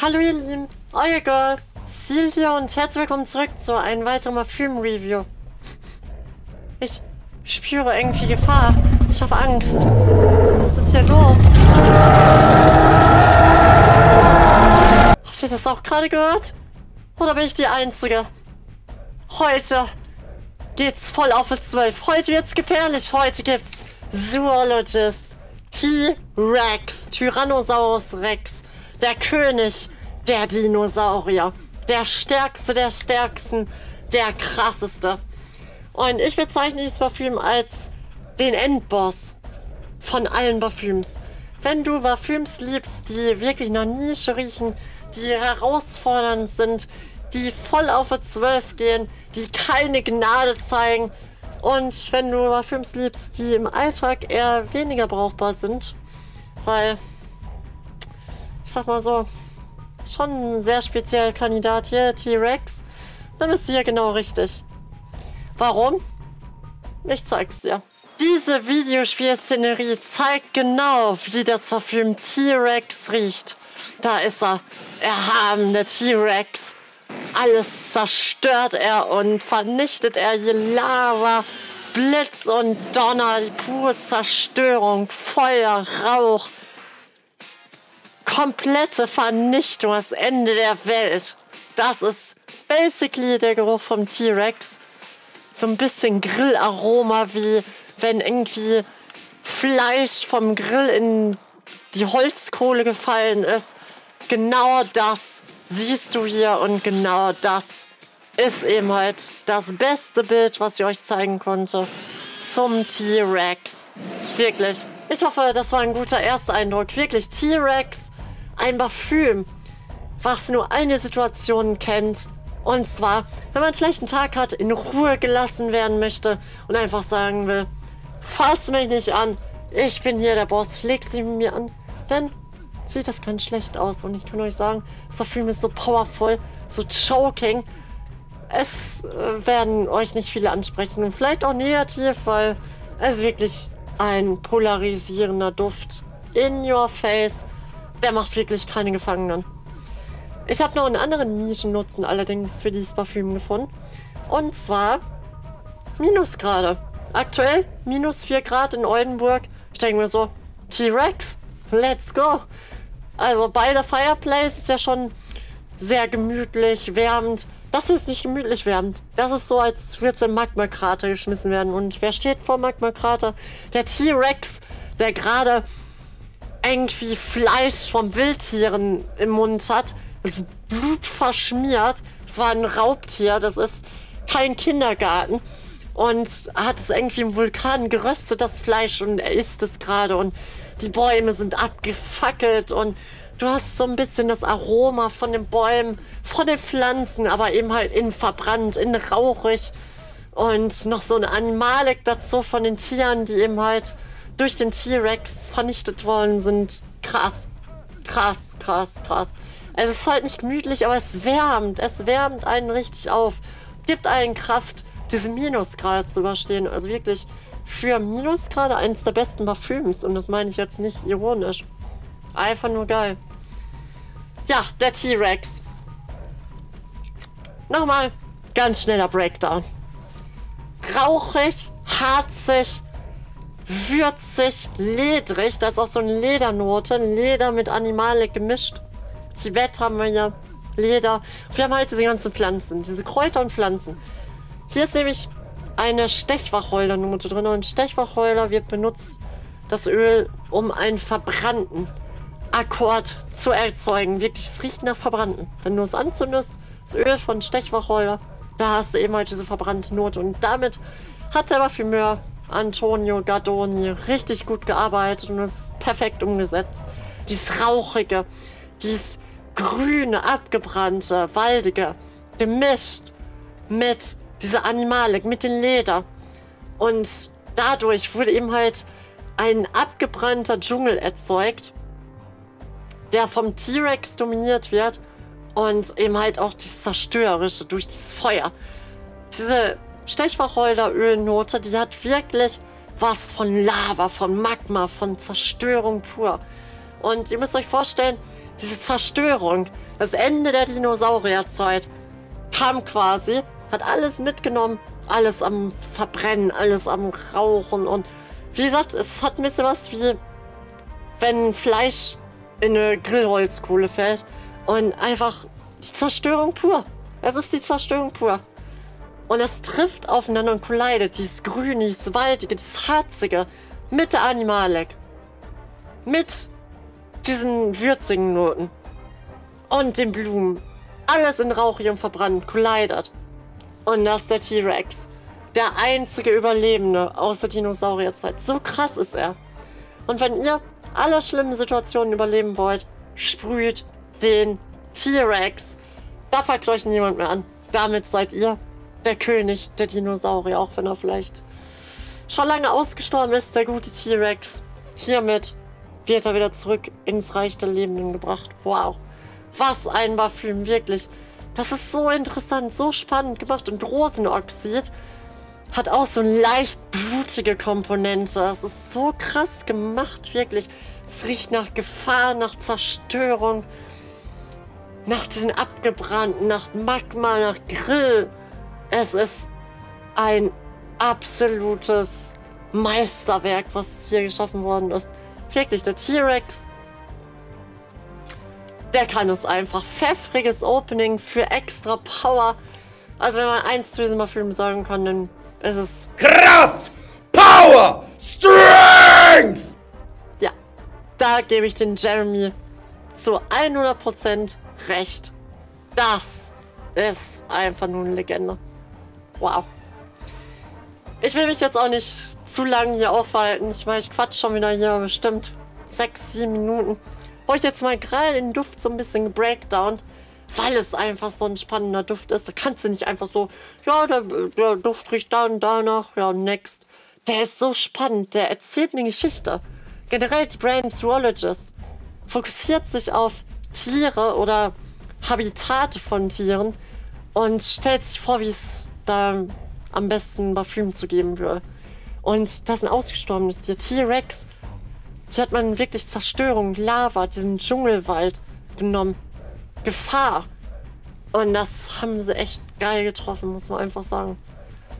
Hallo ihr Lieben, euer Girl, Seal hier und herzlich willkommen zurück zu einem weiteren Film-Review. Ich spüre irgendwie Gefahr. Ich habe Angst. Was ist hier los? Habt ihr das auch gerade gehört? Oder bin ich die Einzige? Heute geht's voll auf 12. Heute wird's gefährlich. Heute gibt's Zoologist. T-Rex. Tyrannosaurus Rex. Der König der Dinosaurier. Der Stärkste der Stärksten. Der Krasseste. Und ich bezeichne dieses Parfüm als den Endboss von allen Parfüms. Wenn du Parfüms liebst, die wirklich nach Nische riechen, die herausfordernd sind, die voll auf 12 gehen, die keine Gnade zeigen, und wenn du Parfüms liebst, die im Alltag eher weniger brauchbar sind, weil, ich sag mal so, schon ein sehr spezieller Kandidat hier, T-Rex, dann bist du hier genau richtig. Warum? Ich zeig's dir. Diese Videospielszenerie zeigt genau, wie das Parfüm T-Rex riecht. Da ist er, erhabene T-Rex. Alles zerstört er und vernichtet er, je Lava, Blitz und Donner, die pure Zerstörung, Feuer, Rauch. Komplette Vernichtung, das Ende der Welt. Das ist basically der Geruch vom T-Rex. So ein bisschen Grillaroma, wie wenn irgendwie Fleisch vom Grill in die Holzkohle gefallen ist. Genau das siehst du hier und genau das ist eben halt das beste Bild, was ich euch zeigen konnte zum T-Rex. Wirklich. Ich hoffe, das war ein guter Ersteindruck. Wirklich, T-Rex, ein Parfüm, was nur eine Situation kennt. Und zwar, wenn man einen schlechten Tag hat, in Ruhe gelassen werden möchte und einfach sagen will, fass mich nicht an, ich bin hier der Boss, legt sie mir an, denn sieht das ganz schlecht aus. Und ich kann euch sagen, das Parfüm ist so powerful, so choking. Es werden euch nicht viele ansprechen und vielleicht auch negativ, weil es wirklich ein polarisierender Duft in your face. Der macht wirklich keine Gefangenen. Ich habe noch einen anderen Nischennutzen allerdings für dieses Parfüm gefunden. Und zwar Minusgrade. Aktuell -4 Grad in Oldenburg. Ich denke mir so, T-Rex, let's go. Also bei der Fireplace ist ja schon sehr gemütlich, wärmend. Das ist nicht gemütlich wärmend. Das ist so, als würde es im Magmakrater geschmissen werden. Und wer steht vor Magmakrater? Der T-Rex, der gerade irgendwie Fleisch von Wildtieren im Mund hat. Das Blut verschmiert. Es war ein Raubtier. Das ist kein Kindergarten. Und hat es irgendwie im Vulkan geröstet, das Fleisch. Und er isst es gerade. Und die Bäume sind abgefackelt. Und du hast so ein bisschen das Aroma von den Bäumen, von den Pflanzen, aber eben halt in verbrannt, in rauchig. Und noch so eine Animalik dazu von den Tieren, die eben halt durch den T-Rex vernichtet worden sind. Krass. Krass, krass, krass. Es ist halt nicht gemütlich, aber es wärmt einen richtig auf, gibt einen Kraft, diese Minusgrade zu überstehen. Also wirklich, für Minusgrade eines der besten Parfüms, und das meine ich jetzt nicht ironisch. Einfach nur geil. Ja, der T-Rex. Nochmal, ganz schneller Breakdown. Rauchig, harzig, würzig, ledrig, da ist auch so eine Ledernote, Leder mit Animalik gemischt. Zivett haben wir hier, Leder. Wir haben halt diese ganzen Pflanzen, diese Kräuter und Pflanzen. Hier ist nämlich eine Stechwacholder-Note drin. Und Stechwacholder wird benutzt, das Öl, um einen verbrannten Akkord zu erzeugen. Wirklich, es riecht nach Verbrannten. Wenn du es anzündest, das Öl von Stechwacholder, da hast du eben halt diese verbrannte Note. Und damit hat der Parfümeur Antonio Gardoni richtig gut gearbeitet und es ist perfekt umgesetzt. Dieses Rauchige, dieses grüne, abgebrannte, waldige, gemischt mit dieser Animalik, mit dem Leder. Und dadurch wurde eben halt ein abgebrannter Dschungel erzeugt, der vom T-Rex dominiert wird und eben halt auch dieses Zerstörerische durch dieses Feuer. Diese Stechwacholder-Ölnote, die hat wirklich was von Lava, von Magma, von Zerstörung pur. Und ihr müsst euch vorstellen, Diese Zerstörung, das Ende der Dinosaurierzeit kam quasi, hat alles mitgenommen, alles am Verbrennen, alles am Rauchen und wie gesagt, es hat ein bisschen was wie, wenn Fleisch in eine Grillholzkohle fällt und einfach die Zerstörung pur. Es ist die Zerstörung pur. Und es trifft aufeinander und collidet, dieses Grüne, dieses Waldige, dieses Harzige mit der Animalik. Mit diesen würzigen Noten und den Blumen. Alles in Rauchium verbrannt, collidet. Und das ist der T-Rex. Der einzige Überlebende aus der Dinosaurierzeit. So krass ist er. Und wenn ihr alle schlimmen Situationen überleben wollt, sprüht den T-Rex. Da packt euch niemand mehr an. Damit seid ihr der König der Dinosaurier, auch wenn er vielleicht schon lange ausgestorben ist, der gute T-Rex. Hiermit wird er wieder zurück ins Reich der Lebenden gebracht. Wow, was ein Parfüm, wirklich. Das ist so interessant, so spannend gemacht. Und Rosenoxid hat auch so eine leicht blutige Komponente. Das ist so krass gemacht, wirklich. Es riecht nach Gefahr, nach Zerstörung, nach diesen Abgebrannten, nach Magma, nach Grill. Es ist ein absolutes Meisterwerk, was hier geschaffen worden ist. Wirklich, der T-Rex, der kann es einfach. Pfeffriges Opening für extra Power. Also wenn man eins zu diesem Film sagen kann, dann ist es Kraft, Power, Strength! Ja, da gebe ich den Jeremy zu 100% recht. Das ist einfach nur eine Legende. Wow. Ich will mich jetzt auch nicht zu lange hier aufhalten. Ich meine, ich quatsch schon wieder hier bestimmt 6-7 Minuten. Wo ich jetzt mal gerade den Duft so ein bisschen gebreakdownt, weil es einfach so ein spannender Duft ist. Da kannst du nicht einfach so, ja, der Duft riecht da und danach, ja, next. Der ist so spannend, der erzählt eine Geschichte. Generell die Brand Zoologist fokussiert sich auf Tiere oder Habitate von Tieren und stellt sich vor, wie es da am besten Parfüm zu geben würde. Und das ist ein ausgestorbenes Tier, T-Rex. Hier hat man wirklich Zerstörung, Lava, diesen Dschungelwald genommen. Gefahr. Und das haben sie echt geil getroffen, muss man einfach sagen.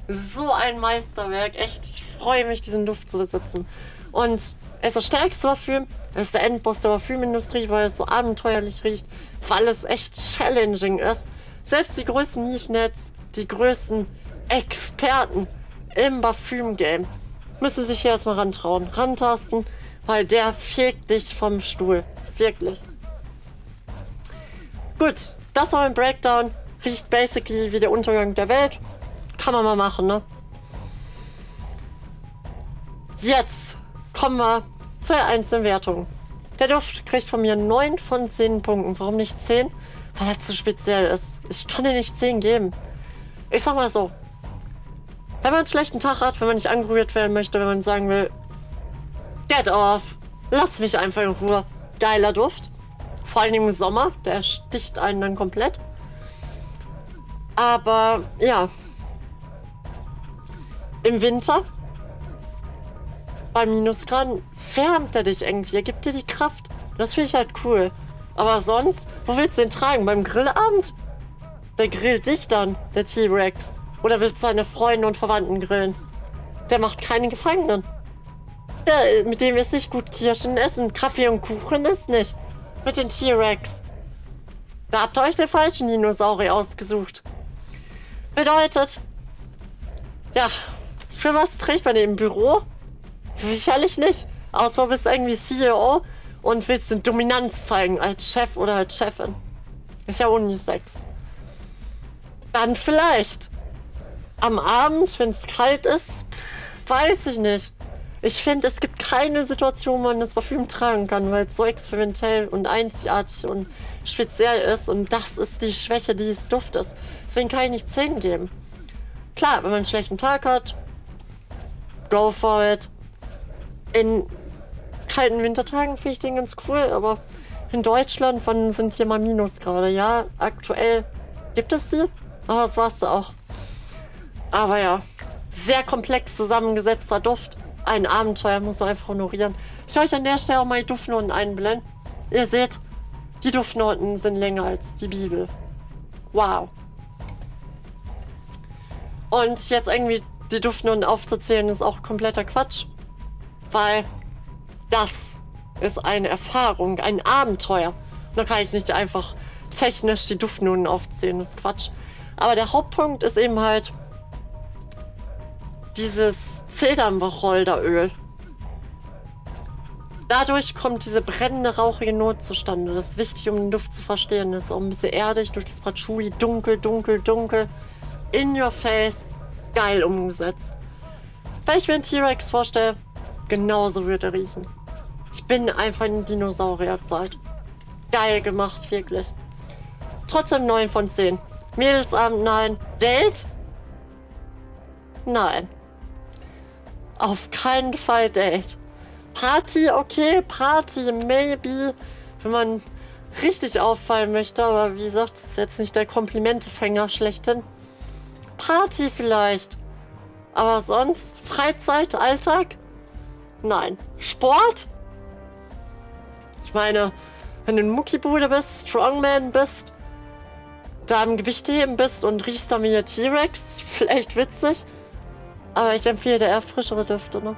So ein Meisterwerk, echt. Ich freue mich, diesen Duft zu besitzen. Und es ist das stärkste Parfüm. Es ist der Endboss der Parfümindustrie, weil es so abenteuerlich riecht, weil es echt challenging ist. Selbst die größten Nischennetz, die größten Experten im Parfüm-Game müssen sich hier erstmal rantrauen, rantasten, weil der fegt dich vom Stuhl. Wirklich. Gut, das war mein Breakdown. Riecht basically wie der Untergang der Welt. Kann man mal machen, ne? Jetzt kommen wir zu der einzelnen Wertung. Der Duft kriegt von mir 9 von 10 Punkten. Warum nicht 10? Weil er zu speziell ist. Ich kann dir nicht 10 geben. Ich sag mal so. Wenn man einen schlechten Tag hat, wenn man nicht angerührt werden möchte, wenn man sagen will, get off, lass mich einfach in Ruhe. Geiler Duft. Vor allem im Sommer, der sticht einen dann komplett. Aber ja, im Winter, bei Minusgrad, wärmt er dich irgendwie, er gibt dir die Kraft. Das finde ich halt cool. Aber sonst, wo willst du den tragen? Beim Grillabend? Der grillt dich dann, der T-Rex. Oder willst du seine Freunde und Verwandten grillen? Der macht keine Gefangenen. Der, mit dem ist nicht gut Kirschen essen, Kaffee und Kuchen ist nicht. Mit den T-Rex. Da habt ihr euch den falschen Dinosaurier ausgesucht. Bedeutet, ja, für was trägt man den im Büro? Sicherlich nicht. Außer du bist irgendwie CEO und willst eine Dominanz zeigen als Chef oder als Chefin. Ist ja unisex. Dann vielleicht. Am Abend, wenn es kalt ist, weiß ich nicht. Ich finde, es gibt keine Situation, wo man das Parfüm tragen kann, weil es so experimentell und einzigartig und speziell ist. Und das ist die Schwäche dieses Duftes. Deswegen kann ich nicht 10 geben. Klar, wenn man einen schlechten Tag hat, go for it. In kalten Wintertagen finde ich den ganz cool, aber in Deutschland, wann sind hier mal Minusgrade? Ja, aktuell gibt es die, aber das war's da auch. Aber ja, sehr komplex zusammengesetzter Duft. Ein Abenteuer, muss man einfach honorieren. Ich kann euch an der Stelle auch mal die Duftnoten einblenden. Ihr seht, Die Duftnoten sind länger als die Bibel. Wow. Und jetzt irgendwie die Duftnoten aufzuzählen, ist auch kompletter Quatsch. Weil das ist eine Erfahrung, ein Abenteuer. Und da kann ich nicht einfach technisch die Duftnoten aufzählen, das ist Quatsch. Aber der Hauptpunkt ist eben halt dieses Zedernwacholderöl. Dadurch kommt diese brennende, rauchige Note zustande. Das ist wichtig, um den Duft zu verstehen. Das ist auch ein bisschen erdig durch das Patchouli. Dunkel, dunkel, dunkel. In your face. Geil umgesetzt. Wenn ich mir einen T-Rex vorstelle, genauso würde er riechen. Ich bin einfach in Dinosaurierzeit. Geil gemacht, wirklich. Trotzdem 9 von 10. Mädelsabend, nein. Date? Nein. Auf keinen Fall Date. Party, okay, Party, maybe, wenn man richtig auffallen möchte, aber wie gesagt, das ist jetzt nicht der Komplimentefänger schlechthin. Party vielleicht, aber sonst Freizeit, Alltag? Nein. Sport? Ich meine, wenn du ein Muckibude bist, Strongman bist, da am Gewichteheben bist und riechst dann wie der T-Rex, vielleicht witzig, aber ich empfehle dir eher frischere Düfte, ne?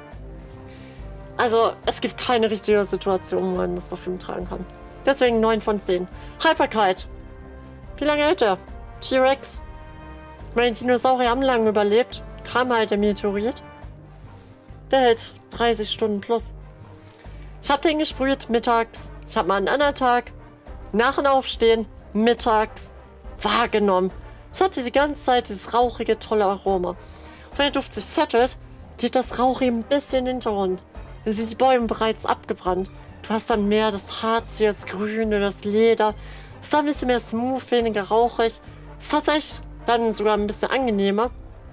Also, es gibt keine richtige Situation, wo man das Parfüm tragen kann. Deswegen 9 von 10. Haltbarkeit. Wie lange hält der? T-Rex. Meine Dinosaurier haben lange überlebt. Kam halt der Meteorit. Der hält 30 Stunden plus. Ich habe den gesprüht mittags. Ich habe mal einen anderen Tag nach dem Aufstehen mittags wahrgenommen. Ich hatte diese ganze Zeit dieses rauchige, tolle Aroma. Und wenn der Duft sich settelt, geht das Rauch eben ein bisschen in den Hintergrund. Dann sind die Bäume bereits abgebrannt. Du hast dann mehr das Harz hier, das Grüne, das Leder. Ist dann ein bisschen mehr smooth, weniger rauchig. Ist tatsächlich dann sogar ein bisschen angenehmer,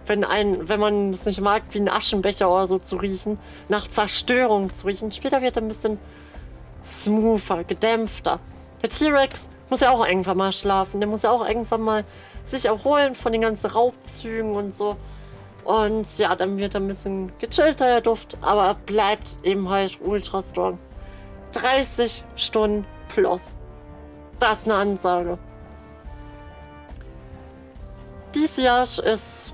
wenn man es nicht mag, wie ein Aschenbecher oder so zu riechen, nach Zerstörung zu riechen. Später wird er ein bisschen smoother, gedämpfter. Der T-Rex muss ja auch irgendwann mal schlafen. Der muss ja auch irgendwann mal sich erholen von den ganzen Raubzügen und so. Und ja, dann wird er ein bisschen gechillter, der Duft, aber bleibt eben halt ultra strong. 30 Stunden plus. Das ist eine Ansage. Dieses Jahr ist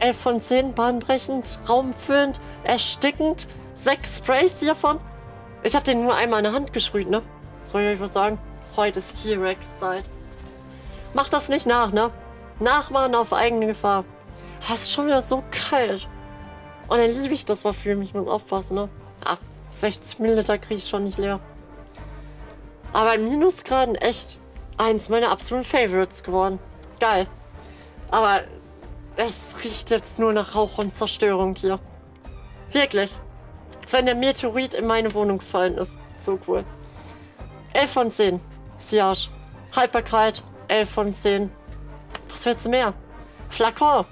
11 von 10, bahnbrechend, raumfüllend, erstickend. 6 Sprays hiervon. Ich habe den nur einmal in der Hand gesprüht, ne? Soll ich euch was sagen? Heute ist T-Rex-Zeit. Macht das nicht nach, ne? Nachmachen auf eigene Gefahr. Das ist schon wieder so kalt. Und dann liebe ich das Parfüm. Ich muss aufpassen, ne? Ah, 60 Milliliter kriege ich schon nicht leer. Aber in Minusgraden echt eins meiner absoluten Favorites geworden. Geil. Aber es riecht jetzt nur nach Rauch und Zerstörung hier. Wirklich. Als wenn der Meteorit in meine Wohnung gefallen ist. So cool. 11 von 10. Siage. Haltbarkeit. 11 von 10. Was willst du mehr? Flakon.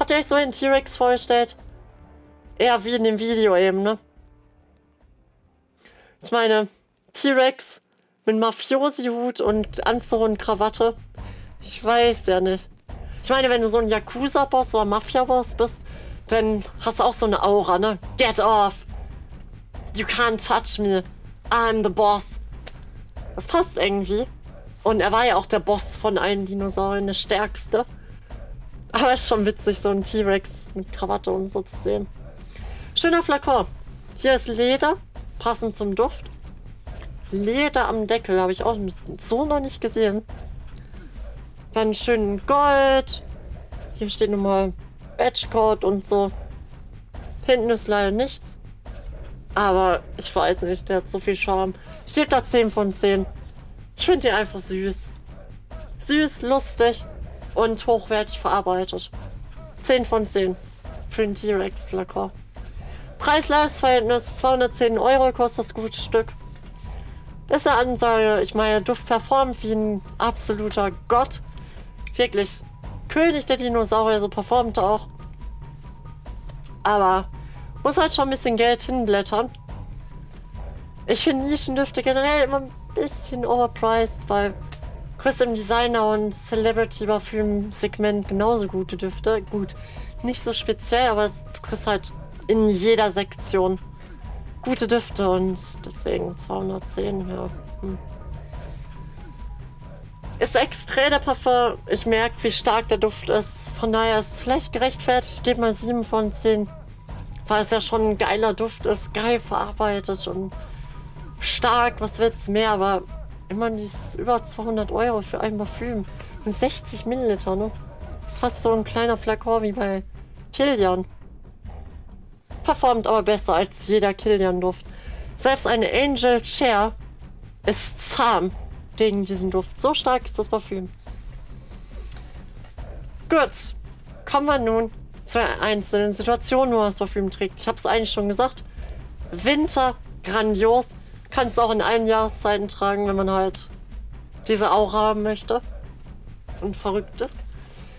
Habt ihr euch so den T-Rex vorgestellt? Eher wie in dem Video eben, ne? Ich meine, T-Rex mit Mafiosi-Hut und Anzug und Krawatte. Ich weiß ja nicht. Ich meine, wenn du so ein Yakuza-Boss oder Mafia-Boss bist, dann hast du auch so eine Aura, ne? Get off! You can't touch me. I'm the boss. Das passt irgendwie. Und er war ja auch der Boss von allen Dinosauriern, der Stärkste. Aber ist schon witzig, so einen T-Rex mit Krawatte und so zu sehen. Schöner Flakon. Hier ist Leder, passend zum Duft. Leder am Deckel, habe ich auch so noch nicht gesehen. Dann schön Gold. Hier steht nochmal Batchcode und so. Hinten ist leider nichts. Aber ich weiß nicht, der hat so viel Charme. Ich gebe da 10 von 10. Ich finde den einfach süß. Süß, lustig. Und hochwertig verarbeitet. 10 von 10 für den T-Rex-Flakon. Preis-Leistungs-Verhältnis 210 € kostet das gute Stück. Ist eine Ansage. Ich meine, Duft performt wie ein absoluter Gott. Wirklich. König der Dinosaurier, so performt er auch. Aber muss halt schon ein bisschen Geld hinblättern. Ich finde Nischendüfte generell immer ein bisschen overpriced, weil kriegst im Designer- und Celebrity-Parfüm-Segment genauso gute Düfte. Gut, nicht so speziell, aber du kriegst halt in jeder Sektion gute Düfte und deswegen 210, ja. Hm. Ist extra der Parfum. Ich merke, wie stark der Duft ist. Von daher ist es vielleicht gerechtfertigt. Ich gebe mal 7 von 10. Weil es ja schon ein geiler Duft ist. Geil verarbeitet und stark. Was wird's mehr? Aber immer dieses über 200 Euro für ein Parfüm. Und 60 Milliliter, ne? Ist fast so ein kleiner Flakon wie bei Killian. Performt aber besser als jeder Killian-Duft. Selbst eine Angel Chair ist zahm gegen diesen Duft. So stark ist das Parfüm. Gut, kommen wir nun zu einzelnen Situationen, wo man das Parfüm trägt. Ich habe es eigentlich schon gesagt. Winter, grandios. Kann es auch in allen Jahreszeiten tragen, wenn man halt diese Aura haben möchte und verrückt ist.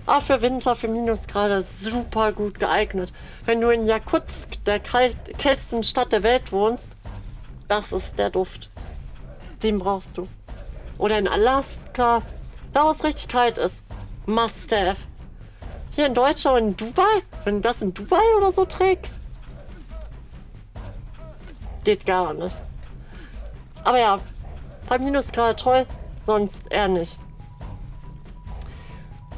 Aber für Winter, für Minusgrade super gut geeignet. Wenn du in Jakutsk, der kältesten Stadt der Welt, wohnst, das ist der Duft. Den brauchst du. Oder in Alaska, da wo es richtig kalt ist. Must-have. Hier in Deutschland und in Dubai? Wenn du das in Dubai oder so trägst? Geht gar nicht. Aber ja, bei Minusgrad toll, sonst eher nicht.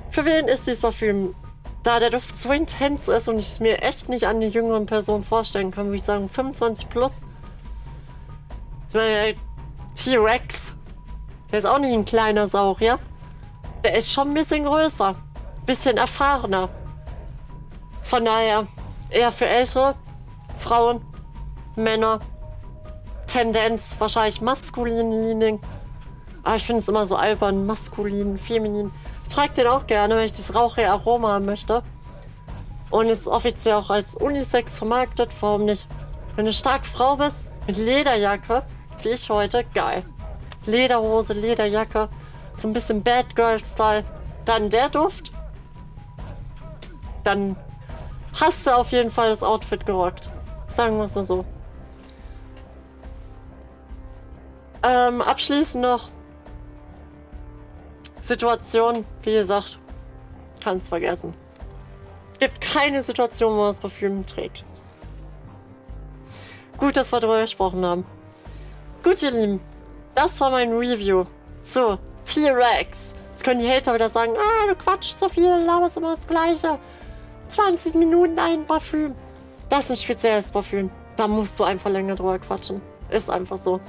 Für wen ist dieses Parfüm? Da der Duft so intens ist und ich es mir echt nicht an die jüngeren Personen vorstellen kann, würde ich sagen 25 plus. Ich meine, T-Rex. Der ist auch nicht ein kleiner Saurier. Der ist schon ein bisschen größer. Ein bisschen erfahrener. Von daher eher für ältere Frauen, Männer. Tendenz wahrscheinlich maskulin leaning. Aber ich finde es immer so albern. Maskulin, feminin. Ich trage den auch gerne, wenn ich das rauchige Aroma haben möchte. Und ist offiziell auch als Unisex vermarktet. Warum nicht? Wenn du stark Frau bist, mit Lederjacke, wie ich heute, geil. Lederhose, Lederjacke, so ein bisschen Bad Girl-Style. Dann der Duft. Dann hast du auf jeden Fall das Outfit gerockt. Sagen wir es mal so. Abschließend noch. Situation, wie gesagt, kannst vergessen. Gibt keine Situation, wo man das Parfüm trägt. Gut, dass wir darüber gesprochen haben. Gut, ihr Lieben. Das war mein Review zu T-Rex. Jetzt können die Hater wieder sagen, ah, du quatschst so viel, laberst immer das Gleiche. 20 Minuten ein Parfüm. Das ist ein spezielles Parfüm. Da musst du einfach länger drüber quatschen. Ist einfach so.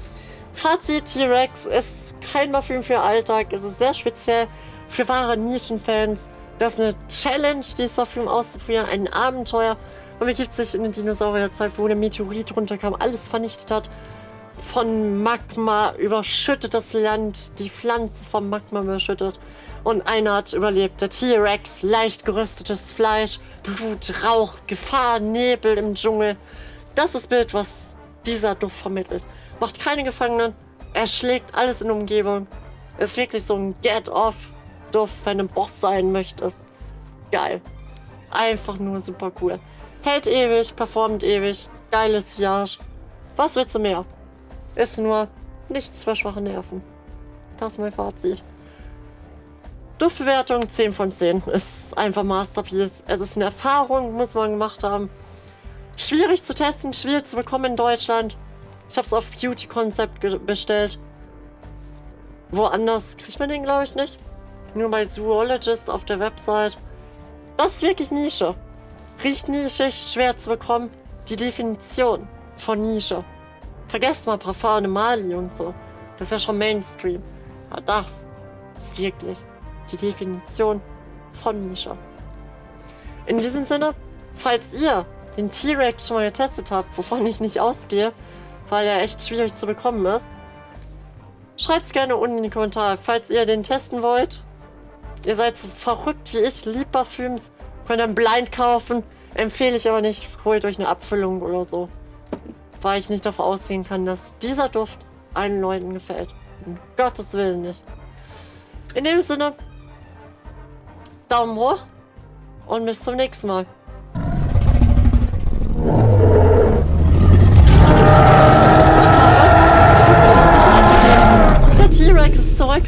Fazit, T-Rex ist kein Parfüm für Alltag. Es ist sehr speziell für wahre Nischenfans. Das ist eine Challenge, dieses Parfüm auszuprobieren. Ein Abenteuer. Man begibt sich in die Dinosaurierzeit, wo der Meteorit runterkam, alles vernichtet hat. Von Magma überschüttet das Land, die Pflanzen vom Magma überschüttet und einer hat überlebt. Der T-Rex, leicht geröstetes Fleisch, Blut, Rauch, Gefahr, Nebel im Dschungel. Das ist das Bild, was dieser Duft vermittelt. Macht keine Gefangenen, er schlägt alles in Umgebung. Ist wirklich so ein Get-Off-Duft, wenn du ein Boss sein möchtest. Geil. Einfach nur super cool. Hält ewig, performt ewig, geiles Jahr. Was willst du mehr? Ist nur nichts für schwache Nerven. Das ist mein Fazit. Duftbewertung 10 von 10. Ist einfach Masterpiece. Es ist eine Erfahrung, muss man gemacht haben. Schwierig zu testen, schwierig zu bekommen in Deutschland. Ich habe es auf Beauty Concept bestellt. Woanders kriegt man den, glaube ich, nicht. Nur bei Zoologist auf der Website. Das ist wirklich Nische. Riecht nischig, schwer zu bekommen. Die Definition von Nische. Vergesst mal Parfum und Mali und so. Das ist ja schon Mainstream. Aber das ist wirklich die Definition von Nische. In diesem Sinne, falls ihr den T-Rex schon mal getestet habt, wovon ich nicht ausgehe, weil er echt schwierig zu bekommen ist, schreibt es gerne unten in die Kommentare, falls ihr den testen wollt. Ihr seid so verrückt wie ich, liebt Parfüms, könnt ihr blind kaufen, empfehle ich aber nicht, holt euch eine Abfüllung oder so. Weil ich nicht davon ausgehen kann, dass dieser Duft allen Leuten gefällt. Um Gottes Willen nicht. In dem Sinne, Daumen hoch und bis zum nächsten Mal. Ich glaube, ich muss mich jetzt nicht eingehen. Der T-Rex ist zurück.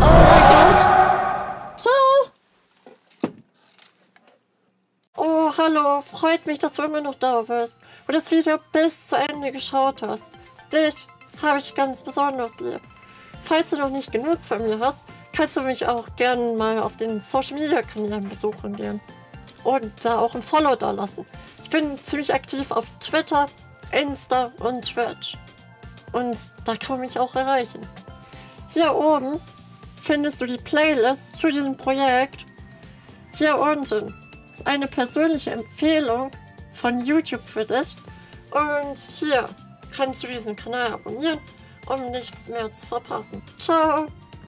Oh mein Gott. Ciao. Oh, hallo, freut mich, dass du immer noch da bist. und das Video bis zu Ende geschaut hast. Dich habe ich ganz besonders lieb. Falls du noch nicht genug von mir hast, kannst du mich auch gerne mal auf den Social Media Kanälen besuchen gehen und da auch ein Follow da lassen. Ich bin ziemlich aktiv auf Twitter, Insta und Twitch und da kann man mich auch erreichen. Hier oben findest du die Playlist zu diesem Projekt. Hier unten ist eine persönliche Empfehlung von YouTube für dich und hier kannst du diesen Kanal abonnieren, um nichts mehr zu verpassen. Ciao!